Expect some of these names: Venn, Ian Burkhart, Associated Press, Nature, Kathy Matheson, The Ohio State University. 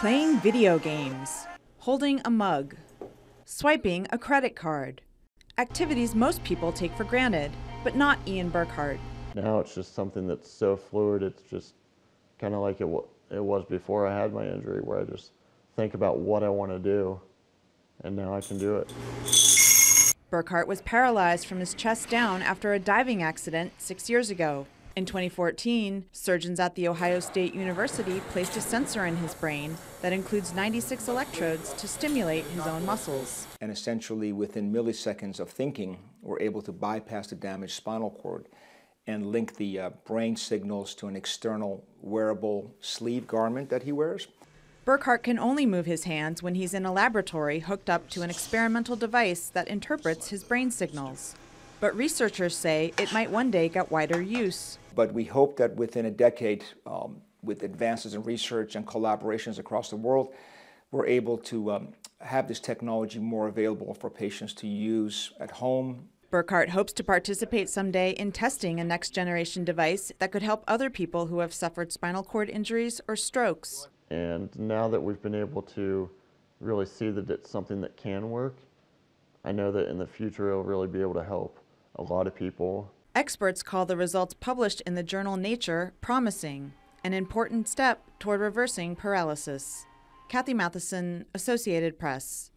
Playing video games, holding a mug, swiping a credit card. Activities most people take for granted, but not Ian Burkhart. Now it's just something that's so fluid, it's just kind of like it was before I had my injury, where I just think about what I want to do, and now I can do it. Burkhart was paralyzed from his chest down after a diving accident 6 years ago. In 2014, surgeons at The Ohio State University placed a sensor in his brain that includes 96 electrodes to stimulate his own muscles. And essentially, within milliseconds of thinking, we're able to bypass the damaged spinal cord and link the brain signals to an external wearable sleeve garment that he wears. Burkhart can only move his hands when he's in a laboratory hooked up to an experimental device that interprets his brain signals. But researchers say it might one day get wider use. But we hope that within a decade, with advances in research and collaborations across the world, we're able to have this technology more available for patients to use at home. Burkhart hopes to participate someday in testing a next-generation device that could help other people who have suffered spinal cord injuries or strokes. And now that we've been able to really see that it's something that can work, I know that in the future it'll really be able to help a lot of people. Experts call the results published in the journal Nature promising, an important step toward reversing paralysis. Kathy Matheson, Associated Press.